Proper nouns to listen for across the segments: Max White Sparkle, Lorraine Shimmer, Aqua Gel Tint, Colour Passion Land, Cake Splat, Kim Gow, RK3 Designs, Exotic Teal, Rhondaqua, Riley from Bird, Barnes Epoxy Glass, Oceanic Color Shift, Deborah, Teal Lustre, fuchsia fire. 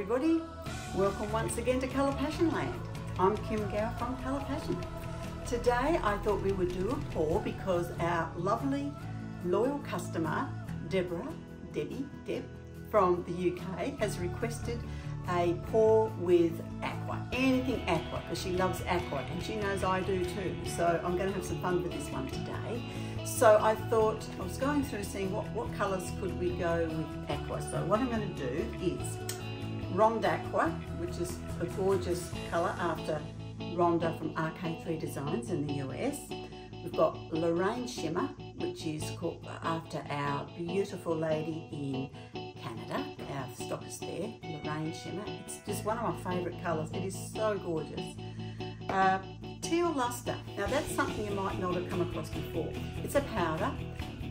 everybody. Welcome once again to Colour Passion Land. I'm Kim Gow from Colour Passion. Today I thought we would do a pour because our lovely loyal customer, Debbie from the UK, has requested a pour with aqua, anything aqua, because she loves aqua and she knows I do too. So I'm going to have some fun with this one today. So I thought, I was going through seeing what colours could we go with aqua. So what I'm going to do is Rhondaqua, which is a gorgeous colour after Rhonda from RK3 Designs in the US. We've got Lorraine Shimmer, which is after our beautiful lady in Canada, our stockist there, Lorraine Shimmer. It's just one of my favourite colours. It is so gorgeous. Teal Lustre. Now that's something you might not have come across before. It's a powder.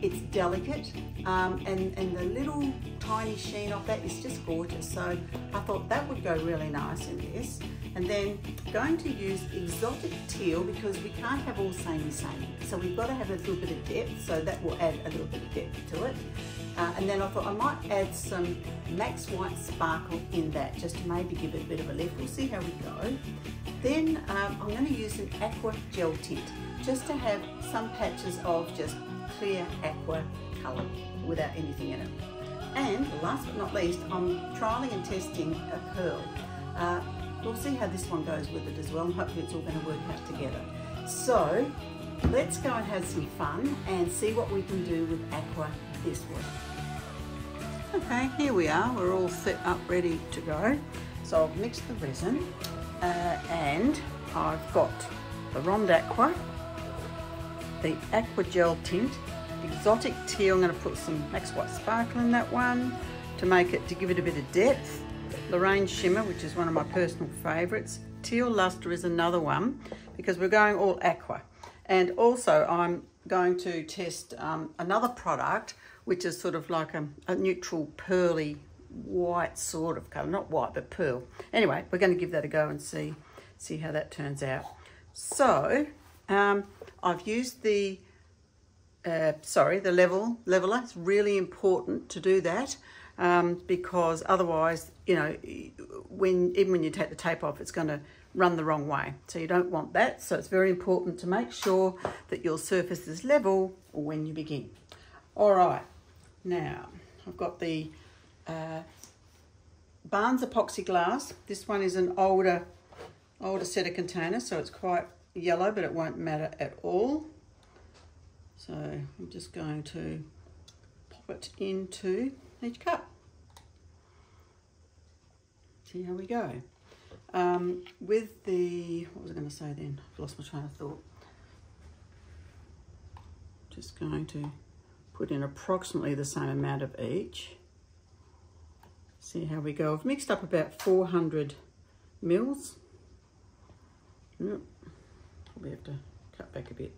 It's delicate, and the little tiny sheen of that is just gorgeous. So I thought that would go really nice in this. And then going to use Exotic Teal because we can't have all samey. So we've got to have a little bit of depth, so that will add a little bit of depth to it. And then I thought I might add some Max White Sparkle in that, just to maybe give it a bit of a lift. We'll see how we go. Then I'm going to use an Aqua Gel Tint, just to have some patches of just clear aqua colour without anything in it. And last but not least, I'm trialling and testing a pearl. We'll see how this one goes with it as well, and hopefully it's all going to work out together. So let's go and have some fun and see what we can do with aqua this week. Okay, here we are, we're all set up, ready to go. So I've mixed the resin and I've got the Rhondaqua, the Aqua Gel Tint, Exotic Teal. I'm going to put some Max White Sparkle in that one to give it a bit of depth. Lorraine Shimmer, which is one of my personal favourites. Teal Lustre is another one because we're going all aqua. And also I'm going to test another product, which is sort of like a neutral pearly white sort of colour. Not white, but pearl. Anyway, we're going to give that a go and see how that turns out. So I've used the leveler. It's really important to do that because otherwise, you know, even when you take the tape off, it's going to run the wrong way. So you don't want that. So it's very important to make sure that your surface is level when you begin. All right. Now I've got the Barnes Epoxy Glass. This one is an older set of containers, so it's quite yellow, but it won't matter at all. So I'm just going to pop it into each cup. See how we go. With the, what was I going to say then? I've lost my train of thought. Just going to put in approximately the same amount of each. See how we go. I've mixed up about 400 mils. Yep. We have to cut back a bit.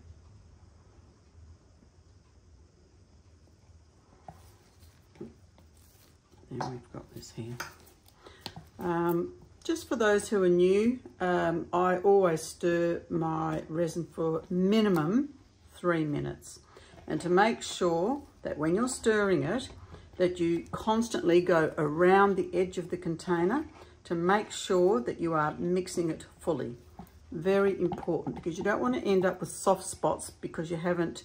Now we've got this here. Just for those who are new, I always stir my resin for minimum 3 minutes. And to make sure that when you're stirring it, that you constantly go around the edge of the container to make sure that you are mixing it fully. Very important, because you don't want to end up with soft spots because you haven't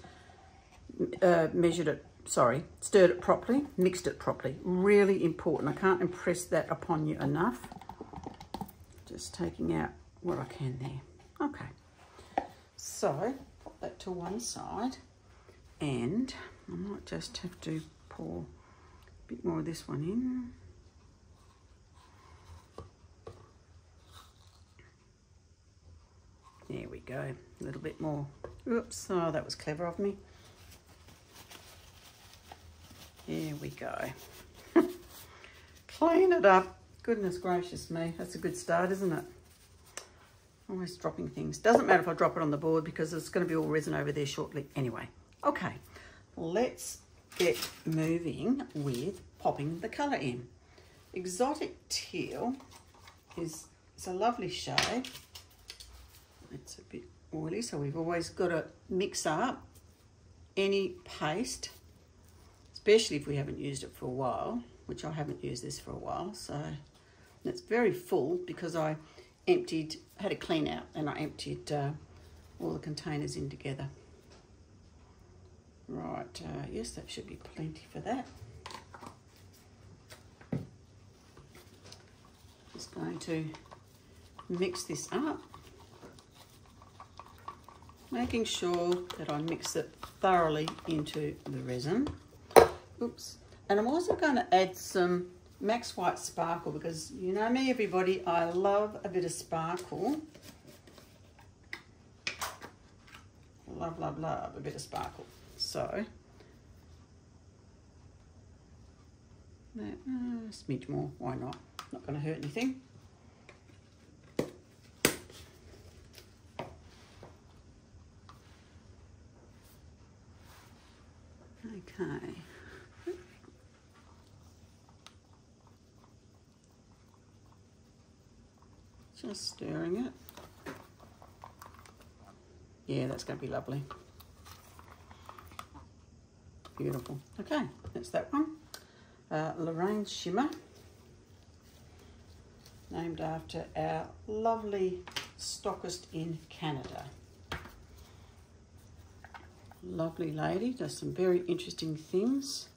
stirred it properly, mixed it properly. Really important. I can't impress that upon you enough. Just taking out what I can there. Okay, so pop that to one side, and I might just have to pour a bit more of this one in. There we go, a little bit more. Oops, oh, that was clever of me. Here we go. Clean it up. Goodness gracious me, that's a good start, isn't it? Always dropping things. Doesn't matter if I drop it on the board because it's going to be all resin over there shortly anyway. Okay, let's get moving with popping the colour in. Exotic Teal is a lovely shade. It's a bit oily, so we've always got to mix up any paste, especially if we haven't used it for a while, which I haven't used this for a while, so and it's very full because I emptied, had a clean out, and I emptied all the containers in together. Right, yes, that should be plenty for that. Just going to mix this up, making sure that I mix it thoroughly into the resin. Oops. And I'm also going to add some Max White Sparkle, because you know me, everybody, I love a bit of sparkle. Love, love, love a bit of sparkle. So, a smidge more, why not? Not going to hurt anything. Okay. Just stirring it. Yeah, that's going to be lovely. Beautiful. Okay, that's that one. Lorraine Shimmer. Named after our lovely stockist in Canada. Lovely lady, does some very interesting things.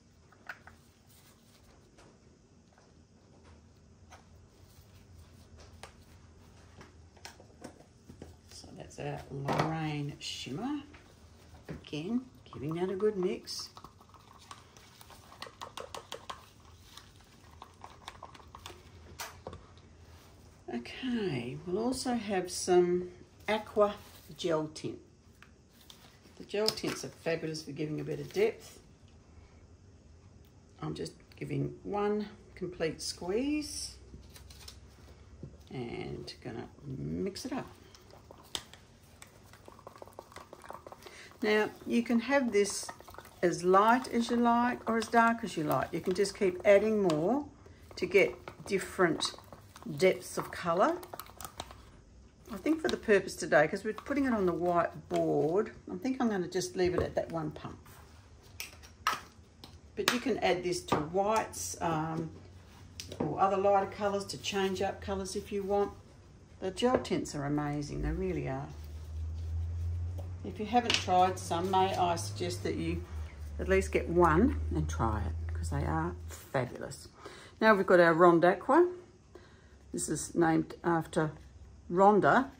So that's our Lorraine Shimmer. Again, giving that a good mix. Okay, we'll also have some Aqua Gel Tint. The gel tints are fabulous for giving a bit of depth. I'm just giving one complete squeeze and gonna mix it up. Now, you can have this as light as you like or as dark as you like. You can just keep adding more to get different depths of colour. I think for the purpose today, because we're putting it on the white board, I think I'm going to just leave it at that one pump. But you can add this to whites or other lighter colours to change up colours if you want. The gel tints are amazing, they really are. If you haven't tried some, may I suggest that you at least get one and try it, because they are fabulous. Now we've got our Rhondaqua. This is named after Rhonda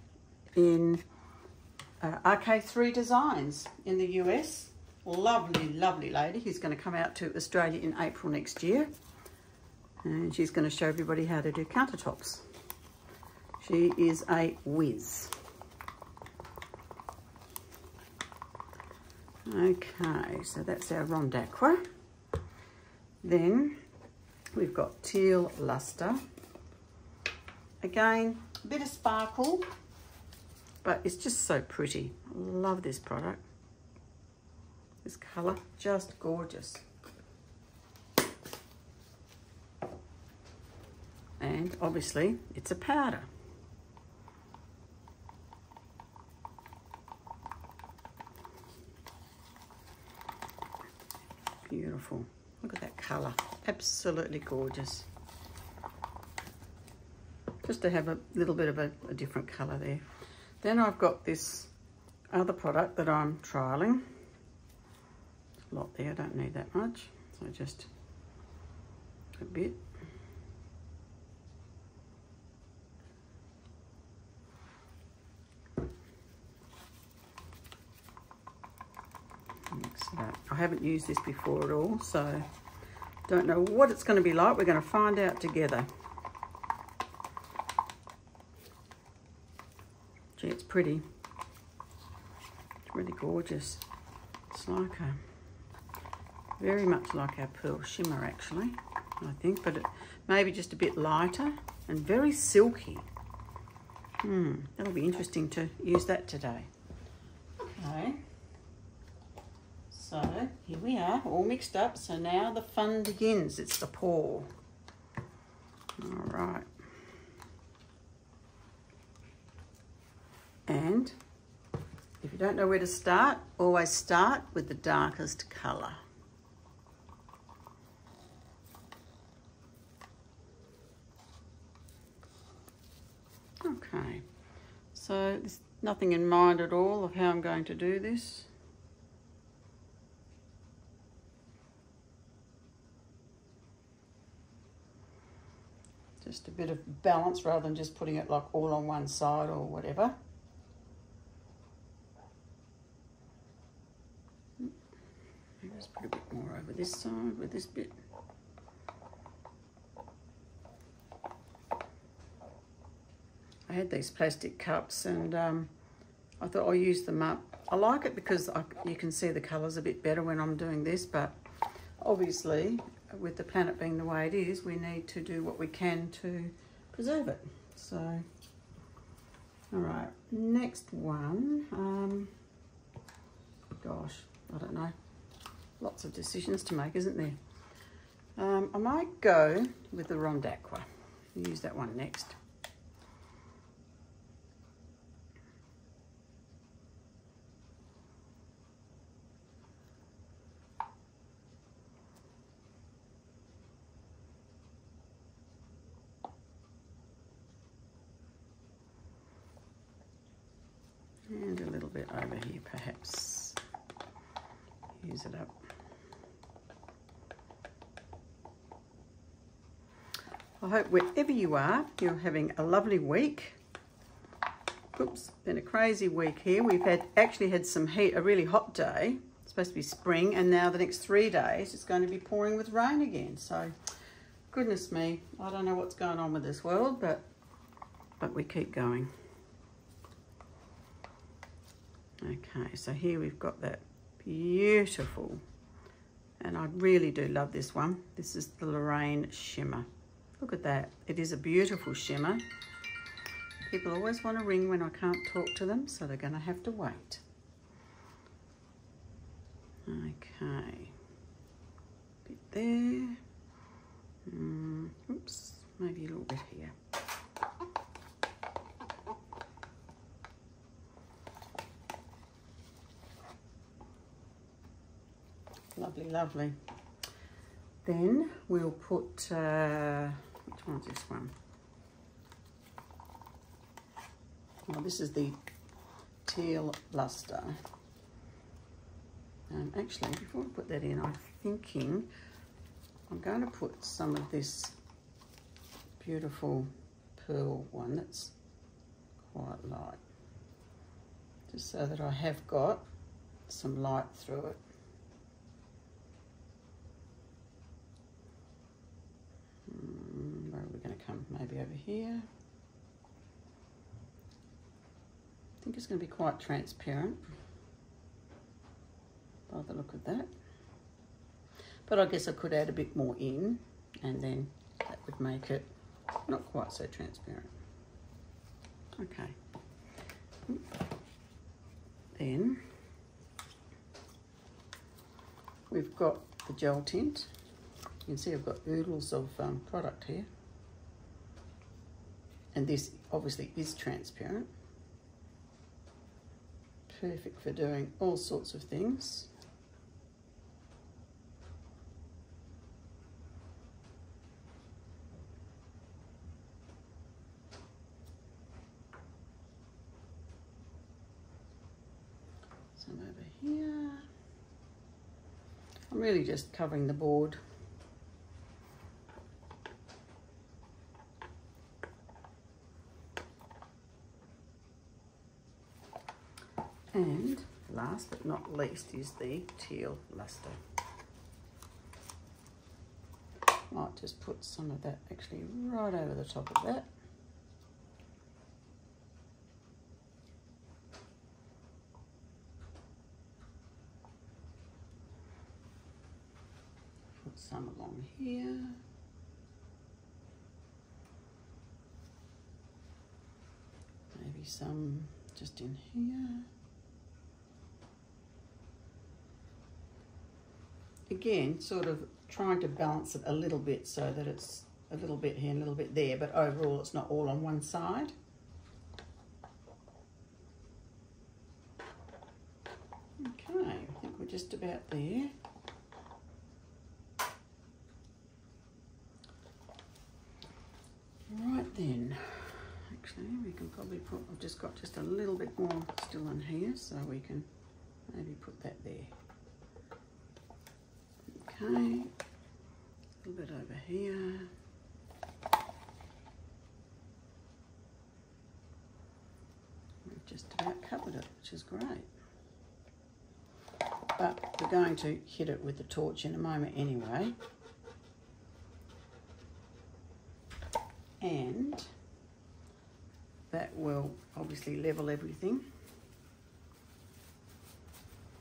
in RK3 Designs in the US. Lovely, lovely lady who's going to come out to Australia in April next year. And she's going to show everybody how to do countertops. She is a whiz. Okay, so that's our Rhondaqua. Then we've got Teal Lustre. Again, a bit of sparkle, but it's just so pretty. I love this product. This colour, just gorgeous. And obviously, it's a powder. Beautiful. Look at that colour. Absolutely gorgeous. Just to have a little bit of a different colour there. Then I've got this other product that I'm trialling. There's a lot there, I don't need that much. So just a bit. Mix it up. I haven't used this before at all, so don't know what it's going to be like. We're going to find out together. Gee, it's pretty. It's really gorgeous. It's like a, very much like our Pearl Shimmer, actually, I think, but it maybe just a bit lighter and very silky. That'll be interesting to use that today. Okay. So here we are, all mixed up. So now the fun begins. It's the pour. All right. And if you don't know where to start, always start with the darkest colour. Okay, so there's nothing in mind at all of how I'm going to do this. Just a bit of balance rather than just putting it like all on one side or whatever. Maybe just put a bit more over this side with this bit. I had these plastic cups and I thought I'll use them up. I like it because you can see the colours a bit better when I'm doing this, but obviously with the planet being the way it is, we need to do what we can to preserve it. So, all right, next one. Gosh, I don't know. Lots of decisions to make, isn't there? I might go with the Rhondaqua. Use that one next. And a little bit over here, perhaps. Use it up. I hope wherever you are, you're having a lovely week. Oops, been a crazy week here. We've actually had some heat, a really hot day. It's supposed to be spring, and now the next 3 days, it's going to be pouring with rain again. So, goodness me, I don't know what's going on with this world, but we keep going. Okay, so here we've got that beautiful, and I really do love this one. This is the Lorraine Shimmer. Look at that. It is a beautiful shimmer. People always want to ring when I can't talk to them, so they're going to have to wait. Okay. A bit there. Oops, maybe a little bit here. Lovely, lovely. Then we'll put, which one's this one? Oh, this is the Teal Lustre. Actually, before I put that in, I'm thinking I'm going to put some of this beautiful pearl one that's quite light, just so that I have got some light through it. Where are we going to come? Maybe over here. I think it's going to be quite transparent by the look of that. But I guess I could add a bit more in, and then that would make it not quite so transparent. Okay. Then we've got the gel tint. You can see I've got oodles of product here. And this obviously is transparent. Perfect for doing all sorts of things. Some over here. I'm really just covering the board. And last but not least is the Teal Lustre. Might just put some of that actually right over the top of that. Put some along here. Maybe some just in here. Again, sort of trying to balance it a little bit so that it's a little bit here and a little bit there, but overall it's not all on one side. Okay, I think we're just about there. Right then, actually we can I've just got just a little bit more still on here, so we can maybe put that there. Okay, a little bit over here. We've just about covered it, which is great. But we're going to hit it with the torch in a moment anyway. And that will obviously level everything.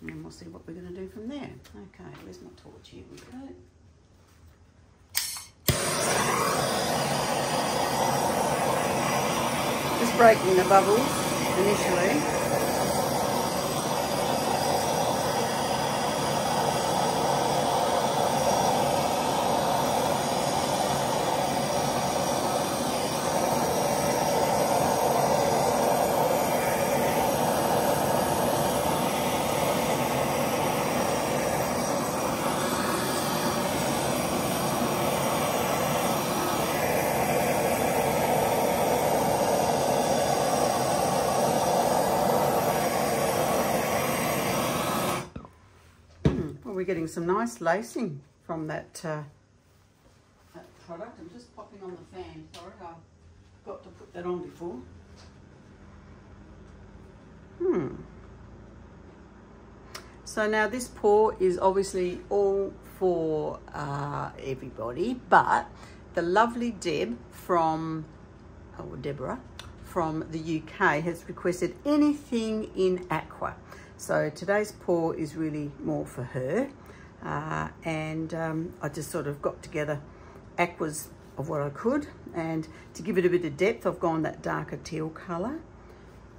And we'll see what we're going to do from there. Okay, where's my torch? Here we go. Just breaking the bubbles initially. We're getting some nice lacing from that, that product. I'm just popping on the fan, sorry, I forgot to put that on before. So now this pour is obviously all for everybody, but the lovely Deb from, or Deborah, from the UK has requested anything in aqua. So today's pour is really more for her. I just sort of got together aquas of what I could. And to give it a bit of depth, I've gone that darker teal colour.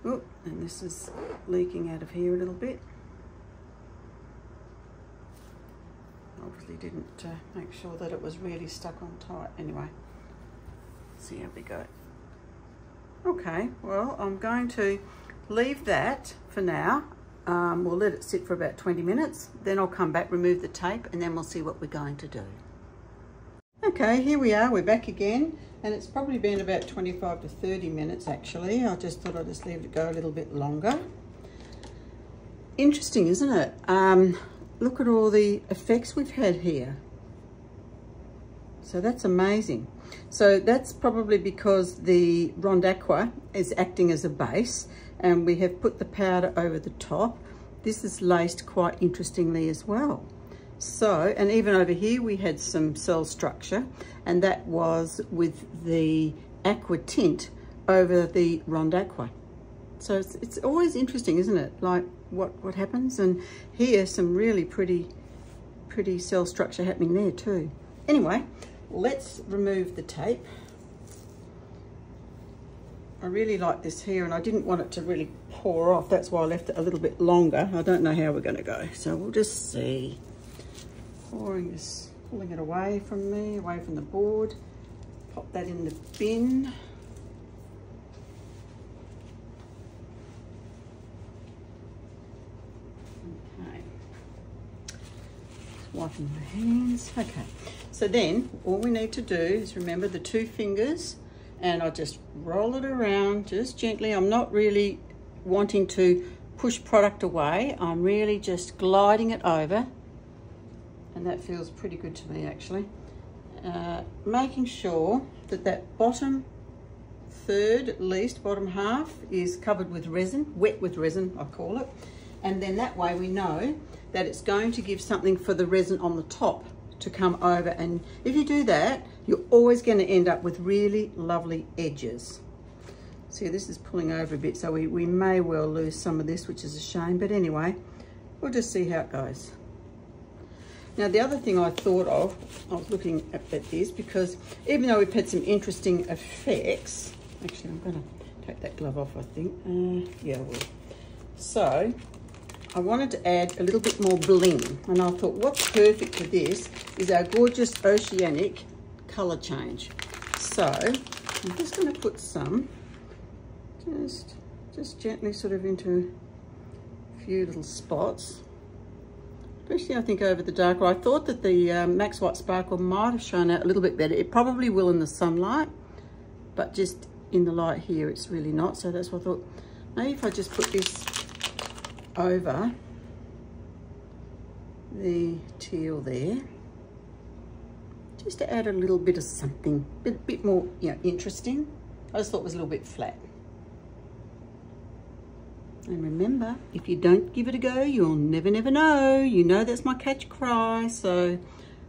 Ooh, and this is leaking out of here a little bit. Obviously didn't make sure that it was really stuck on tight. Anyway, see how we go. Okay, well, I'm going to leave that for now. We'll let it sit for about 20 minutes, then I'll come back, remove the tape, and then we'll see what we're going to do. Okay, here we are, we're back again, and it's probably been about 25 to 30 minutes actually. I just thought I'd just leave it go a little bit longer. Interesting, isn't it? Look at all the effects we've had here. So that's amazing. So that's probably because the Rhondaqua is acting as a base, and we have put the powder over the top. This is laced quite interestingly as well. So, and even over here we had some cell structure, and that was with the aqua tint over the Rhondaqua. So it's always interesting, isn't it? Like what happens, and here some really pretty cell structure happening there too. Anyway, let's remove the tape. I really like this here, and I didn't want it to really pour off. That's why I left it a little bit longer. I don't know how we're going to go, so we'll just see. Pouring this, pulling it away from me, away from the board. Pop that in the bin. Okay. Just wiping my hands. Okay. So then, all we need to do is remember the two fingers. And I just roll it around just gently. I'm not really wanting to push product away. I'm really just gliding it over. And that feels pretty good to me, actually. Making sure that that bottom third, at least, bottom half is covered with resin, wet with resin, I call it. And then that way we know that it's going to give something for the resin on the top to come over. And if you do that, you're always going to end up with really lovely edges. See, this is pulling over a bit, so we may well lose some of this, which is a shame, but anyway, we'll just see how it goes. Now, the other thing I thought of, I was looking at this, because even though we've had some interesting effects, actually, I'm going to take that glove off, I think. Yeah, I will. So, I wanted to add a little bit more bling, and I thought what's perfect for this is our gorgeous Oceanic Color Change. So I'm just going to put some just gently sort of into a few little spots, especially I think over the darker. I thought that the Max White Sparkle might have shown out a little bit better. It probably will in the sunlight, but just in the light here, it's really not. So that's what I thought, maybe if I just put this over the teal there, just to add a little bit of something, a bit more, you know, interesting. I just thought it was a little bit flat. And remember, if you don't give it a go, you'll never, never know. You know, that's my catch cry. So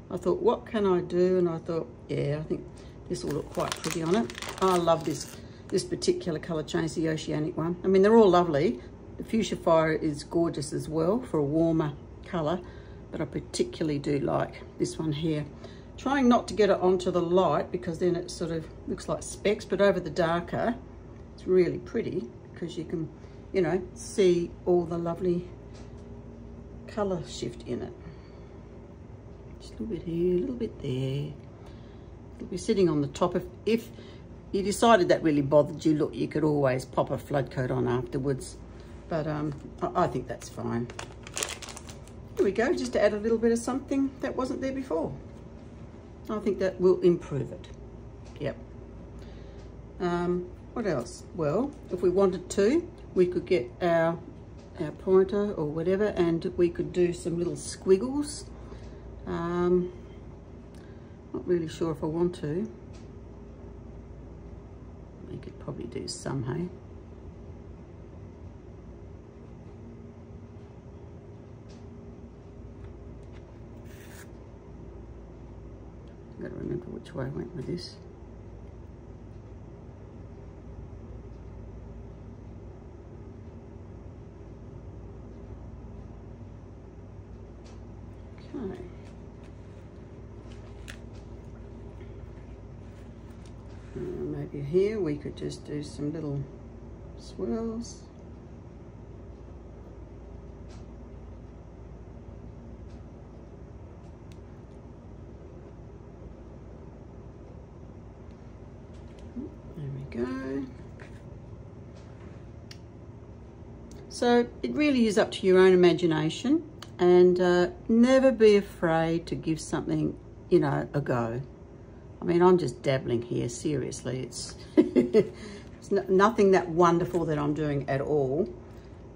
I thought, what can I do? And I thought, yeah, I think this will look quite pretty on it. I love this particular color change, the Oceanic one. I mean, they're all lovely. The Fuchsia Fire is gorgeous as well for a warmer color, but I particularly do like this one here. Trying not to get it onto the light because then it sort of looks like specks, but over the darker, it's really pretty because you can, you know, see all the lovely color shift in it. Just a little bit here, a little bit there. It'll be sitting on the top. If you decided that really bothered you, look, you could always pop a flood coat on afterwards, but I think that's fine. Here we go, just to add a little bit of something that wasn't there before. I think that will improve it. Yep. What else? Well, if we wanted to, we could get our pointer or whatever, and we could do some little squiggles. Not really sure if I want to. We could probably do some, hey? I've got to remember which way I went with this. Okay. Maybe here we could just do some little swirls. So it really is up to your own imagination, and never be afraid to give something, you know, a go. I mean, I'm just dabbling here, seriously. It's, it's nothing that wonderful that I'm doing at all.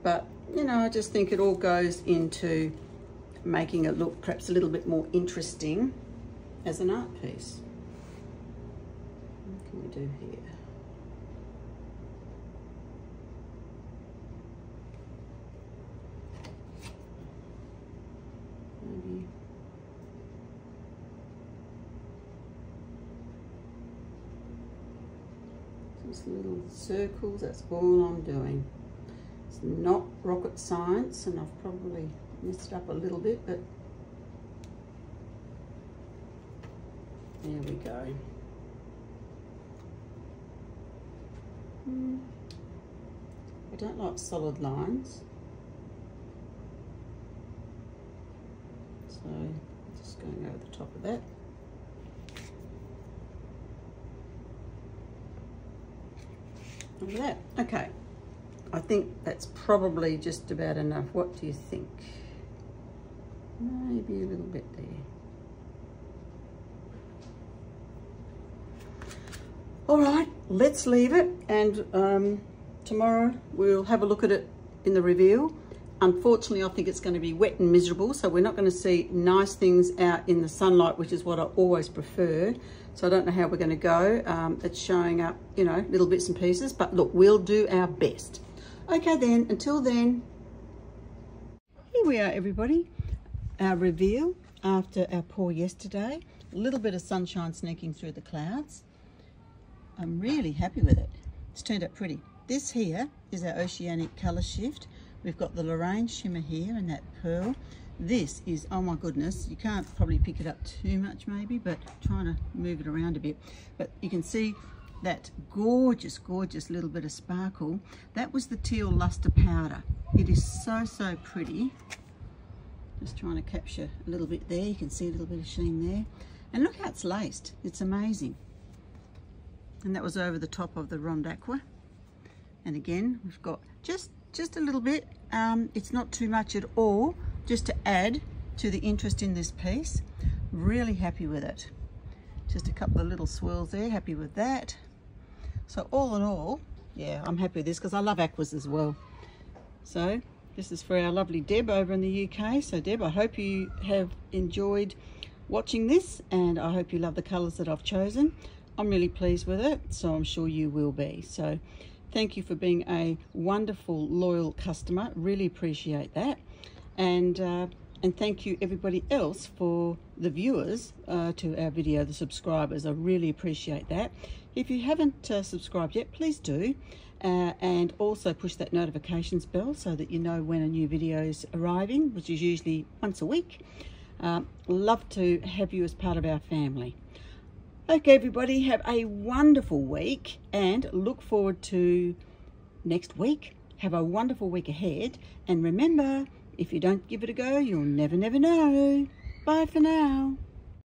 But, you know, I just think it all goes into making it look perhaps a little bit more interesting as an art piece. What can we do here? Just little circles, that's all I'm doing. It's not rocket science, and I've probably messed up a little bit, but there we go. I don't like solid lines. So, just going over the top of that. Over that. Okay, I think that's probably just about enough. What do you think? Maybe a little bit there. All right, let's leave it, and tomorrow we'll have a look at it in the reveal. Unfortunately, I think it's going to be wet and miserable, so we're not going to see nice things out in the sunlight, which is what I always prefer. So I don't know how we're going to go. It's showing up, you know, little bits and pieces, but look, we'll do our best. Okay then, until then. Here we are, everybody. Our reveal after our pour yesterday. A little bit of sunshine sneaking through the clouds. I'm really happy with it. It's turned out pretty. This here is our Oceanic Color Shift. We've got the Lorraine Shimmer here and that pearl. This is, oh my goodness, you can't probably pick it up too much maybe, but I'm trying to move it around a bit. But you can see that gorgeous, gorgeous little bit of sparkle. That was the Teal Lustre powder. It is so, so pretty. Just trying to capture a little bit there. You can see a little bit of sheen there. And look how it's laced. It's amazing. And that was over the top of the Rhondaqua. And again, we've got just a little bit, it's not too much at all, just to add to the interest in this piece. Really happy with it. Just a couple of little swirls there, happy with that. So all in all, yeah, I'm happy with this because I love aquas as well. So this is for our lovely Deb over in the UK. So Deb, I hope you have enjoyed watching this, and I hope you love the colors that I've chosen. I'm really pleased with it, so I'm sure you will be. So thank you for being a wonderful, loyal customer. Really appreciate that. And thank you everybody else, for the viewers to our video, the subscribers. I really appreciate that. If you haven't subscribed yet, please do. And also push that notifications bell so that you know when a new video is arriving, which is usually once a week. Love to have you as part of our family. Okay, everybody, have a wonderful week and look forward to next week. Have a wonderful week ahead. And remember, if you don't give it a go, you'll never, never know. Bye for now.